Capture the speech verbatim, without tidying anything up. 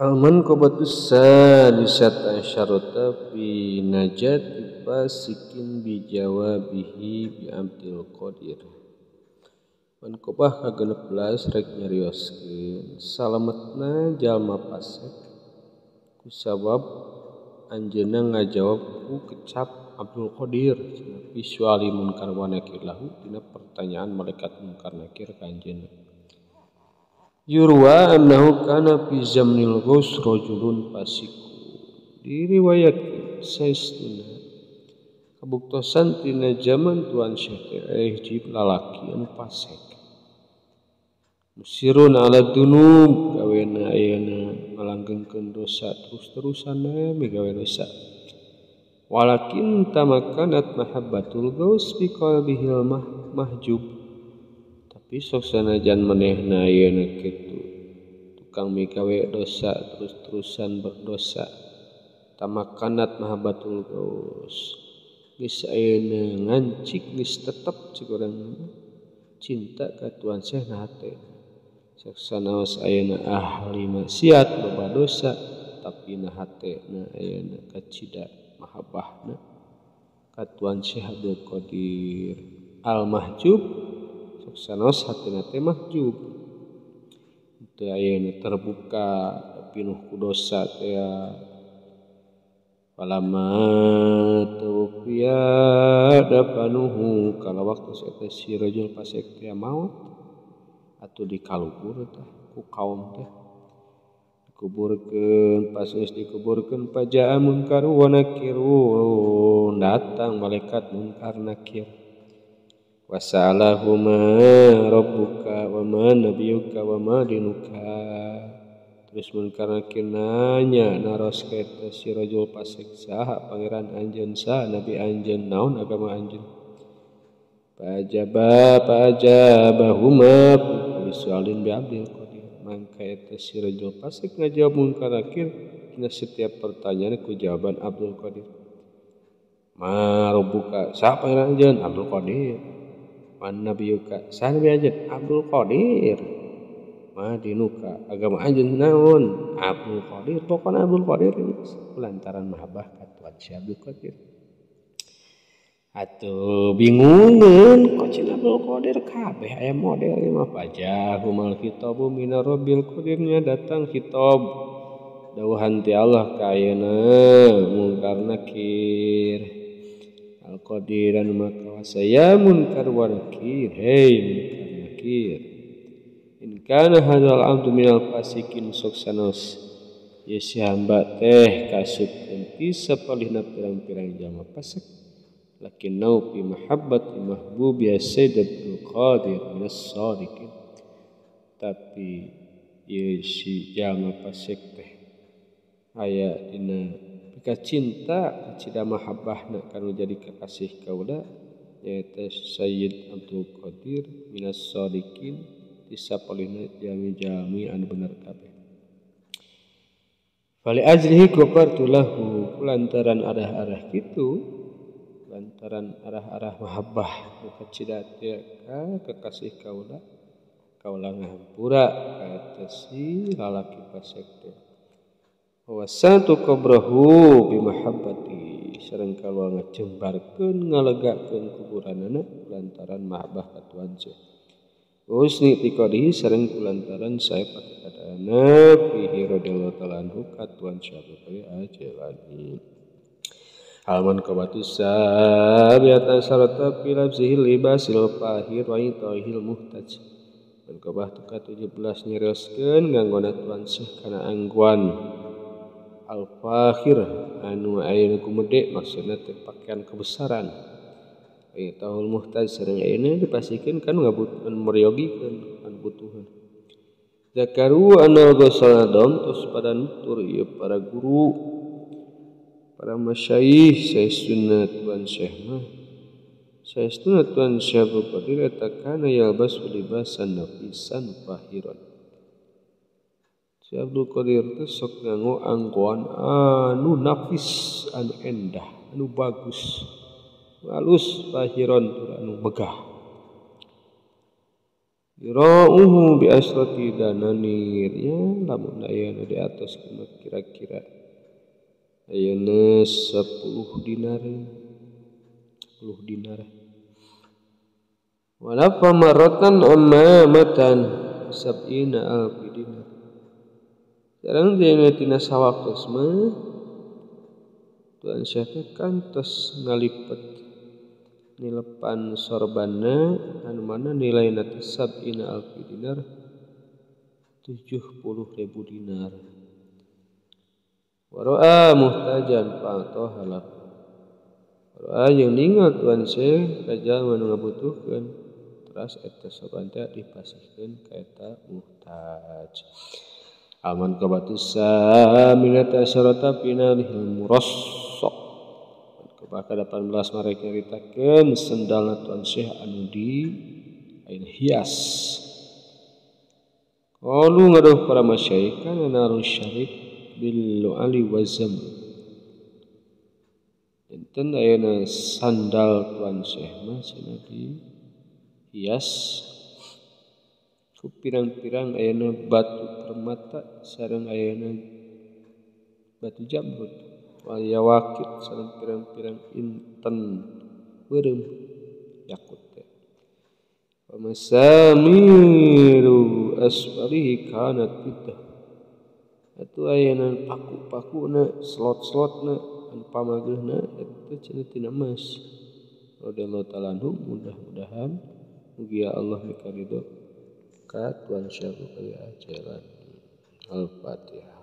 Al-manqabatus salisata syarata fi najati fasikin bijawabihi bi Abdul Qodir. Manqabah kagenep belas rek nyarioskeun salametna jalma fasik kusabab anjeunna ngajawab ku kecap Abdul Qodir visuali munkar wa nakir lahu dina pertanyaan malaikat munkar nakir ka anjeunna. Yurwa annahu kana fi zamnil ghus rajulun fasiku. Diriwayatkeun saestuna kabuktosan tina jaman tuan Syekh eh jib lalaki anu fasik. Musirun ala dunub gawena ayeuna ngalanggengkeun dosa terus-terusan we gawe dosa. Walakin tamakanat mahabbatul ghus fi qalbihil mahjub. Pisok sanajan manehna ayeuna kitu tukang mikawe dosa terus-terusan berdosa tamakanat mahabbatul ghus geus ayeuna ngancik geus tetep cigorang cinta ka Tuhan Syekh na hate saksanaos ayeuna ahli maksiat loba dosa tapi na hatena ayeuna kacida mahabbahna ka Tuhan Syekh Abdul Qodir al mahjub sanos hatina teh mahjub teu ayeuna terbuka pinuh ku dosa teh walama tufiya dapanuhu kalau waktu eta si rajul fasik teh maut atuh dikalubur teh ku kaum teh dikuburkeun pas geus dikuburkeun pajaa munkar wa nakirun datang malaikat munkar nakir wasalahuma robbuka wa ma nabiyuka wa ma dinuka. Terus munkar nakir nanya naros ka eta si rajul fasik saha pangeran anjeun saha nabi anjeun naon agama anjeun. Pajaba pajabahuma bisualin bi Abdul Qodir. Mangka eta si rajul fasik ngajawab munkar nakir dina setiap pertanyaan ku jawaban Abdul Qodir. Ma robbuka saha pangeran anjeun Abdul Qodir. Man nabiyuka saha nabi anjeun Abdul Qodir. Ma dinuka agama anjeun naon Abdul Qodir. Pokona Abdul Qodir lantaran mahabbah ka Tuhan Syekh Abdul Qodir. Atuh bingungeun kocina Abdul Qodir kabeh aya model ieu mah pajahumal khitabu minar rabbil qadirnya datang khitab dawuhan ti Allah ka ayeuna munkar nakir. Al-Qadiran maka saya munkar wa nakir. Hei munkar nakir, in kana hadzal abdu minal fasikin suksanos ye si hamba teh kasupkeun ti sapalihna pirang-pirang jalma fasik lakin nau fi mahabbati mahbubi as-sayyid Abdul Qodir minas sadiqin. Tapi ye si jalma fasik teh aya dina jika cinta cida mahabbahna kanu jadi kekasih kaula yaitu Sayyid Abdul Qodir minas sadiqin tisapalina jami-jami anu bener kabeh. Fali ajrihi qafartu lahu lantaran arah-arah kitu lantaran arah-arah mahabbah ka cida ka kekasih kaula kaula ngahampura ka eta si lalaki fasik teh. Wasatu qabrahu bi mahabbati sareng kalua ngajembarkeun ngalegakeun kuburanana lantaran mahabbah ka Tuhan Syekh. Husni tiqadihi sareng lantaran sae patekadanna fihi radhiyallahu ta'ala anhu ka Tuhan Syekh Al-Jilani. Alman qabatus sabiata sarata fi labzihil libasil fahir wa itahil muhtaj. Alman qabah tujuh belas nyarioskeun ganggona Tuhan Syekh kana angguan al-fakhir anu ayeuna kumede maksudna teh pakaian kebesaran. Ieu tahul muhtaj sareng ayeuna dipasikeun kan ngabutuhan meriogikeun kan butuhan. Zakaru anal ghasaladom tos pada nutur ieu para guru para masyaikh saestuna Tuan Syekh mah saestuna Tuan Syekh Abdul Qodir eta kana yalbas libasan nafisan fahiran. Si Abdul Qodir teh sok nganggo angkuan anu nafis, anu endah, anu bagus, anu alus, fahiron, anu megah. Yura'uhu bi asrati dananir. Ya, lamun ayana di atas kira-kira ayana sepuluh dinar. Sepuluh dinar. Walafa maratan amamatan sab'ina alfi dinar. Sekarang dia tina sawaktos mah Tuhan Syekh kantos ngalipet nilepan sorbanna anu mana nilai nate sab'ina alfi dinar tujuh puluh ribu dinar. Waro'a muhtajan fa'tohalak. Waro'a yang ningat Tuhan Syekh kajal manu ngabutuhkeun teras eta sorban teh dipasihkeun ka eta muhtaj. Alman kabatisa minata syarata pinal murassaq. Maka delapan belas mereka ceritakan sendalna Tuan Syekh anu di ain hias. Qalu ngaduh para masyaikh kana naru syarik bil lu'ali wa zam. Enten ayeuna sandal Tuan Syekh mah cenah di hias. Ku pirang-pirang ayeuna batu permata sareng ayeuna batu jamrut. Waya wakit sareng pirang-pirang inten beureum yakut teh. Pamasamiru asfarihi kanat bidah. Atuh ayeuna paku-pakuna, slot-slotna, anu pamageuna eta cenah tina emas. Radhiyallahu ta'ala anhu, mudah-mudahan mugi Allah mikaridho ka Tuan Syekh kalian jalan. Al-Fatihah.